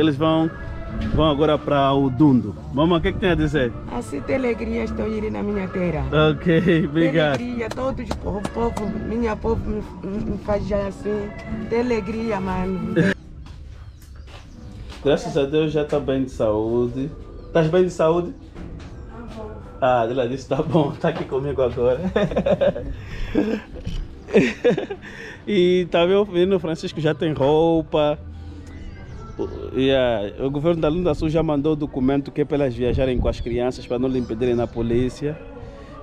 eles vão agora para o Dundo. Mamãe, o que tem a dizer? Assim tem alegria, estou indo na minha terra. Ok, obrigado. Tem alegria, todo o povo, minha povo me faz já assim. Tem alegria, mano. Graças a Deus já está bem de saúde. Estás bem de saúde? Ah, ela disse, tá bom, tá aqui comigo agora. E tá vendo, o Francisco já tem roupa. O governo da Lunda-Sul já mandou o documento que é para elas viajarem com as crianças, para não lhe impedirem na polícia.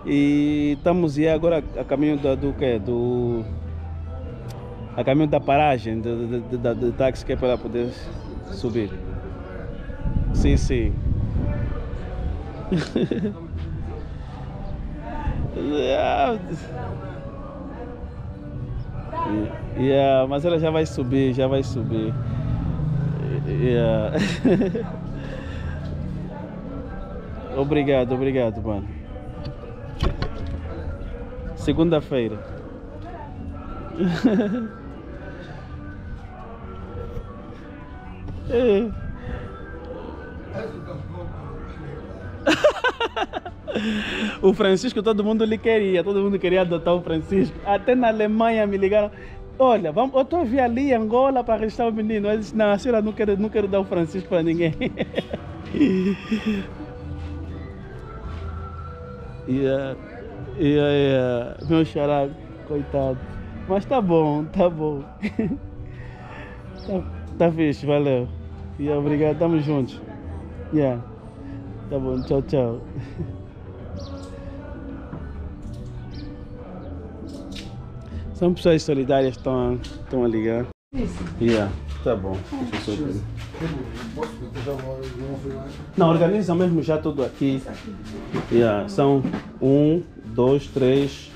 E estamos agora a caminho da paragem do táxi, que é para ela poder subir. Sim, sim. Mas ela já vai subir. Yeah. Obrigado, mano. Segunda-feira. O Francisco, todo mundo queria adotar o Francisco. Até na Alemanha me ligaram. Olha, eu estou a vir ali em Angola para arrestar o menino. Eu disse, não, a senhora não quero dar o Francisco para ninguém. Meu xará, coitado. Mas tá bom. tá fixe, valeu. Obrigado, tamo juntos. Tá bom, tchau. São pessoas solidárias, estão a ligar. Isso. Tá bom. Não, organizam mesmo já tudo aqui. São 1, 2, 3,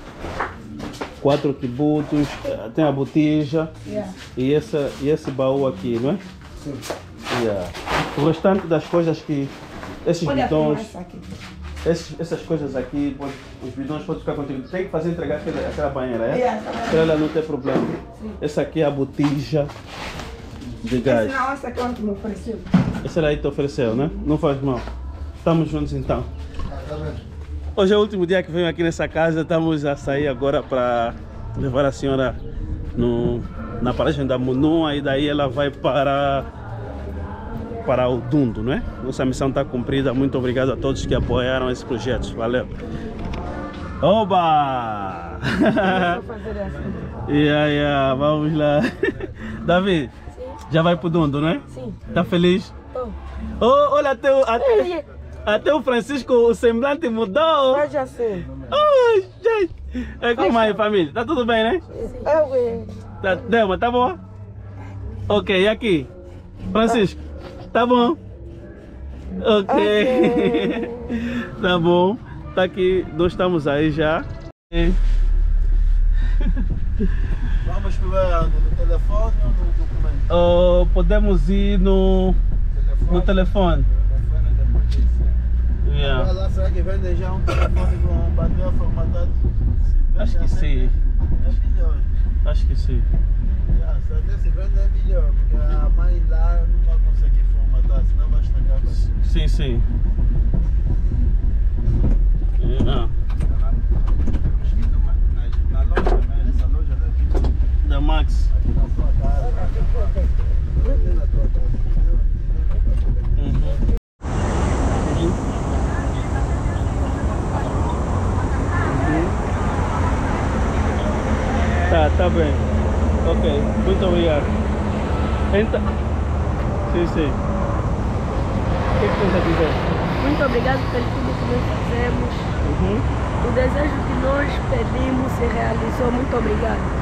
4 tributos. Tem a botija. E esse baú aqui, não é? Sim. O restante das coisas que... Esses bidões... Essas coisas aqui, os bidões podem ficar contigo. Tem que fazer entregar aquela banheira, é? Para ela não ter problema. Sim. Essa aqui é a botija de gás. Essa aqui é onde me ofereceu. Essa aí te ofereceu, né? Não faz mal. Estamos juntos então. Hoje é o último dia que venho aqui nessa casa. Estamos a sair agora para levar a senhora na paragem da Munon. E daí ela vai para o Dundo, não é? Nossa missão está cumprida. Muito obrigado a todos que apoiaram esse projeto. Valeu. Oba! Vamos lá. Davi, sim. Já vai para o Dundo, não é? Sim. Tá feliz? Tô. Oh, olha, até o Francisco, o semblante mudou. Eu já sei. Oh, já. Como aí, família? Tá tudo bem, né? Sim. Tá boa? Ok, e aqui? Francisco? Tá bom. Ok. Tá bom. Tá aqui. Nós estamos aí já. Vamos no telefone ou no documento? Podemos ir no telefone. Lá, será que vende já um telefone com bateria formatado? Acho que sim. Acho que sim. Se vende é melhor, porque a mãe lá não vai conseguir formatar, senão vai estragar a bateria. Sim. Na loja, nessa loja daqui. Da Max. Aqui na sua casa. Aqui na tua casa. Tá bem. Ok, muito obrigado. Então... Sim. O que você quer dizer? Muito obrigado pelo tudo que nós fazemos. O desejo que nós pedimos se realizou. Muito obrigado.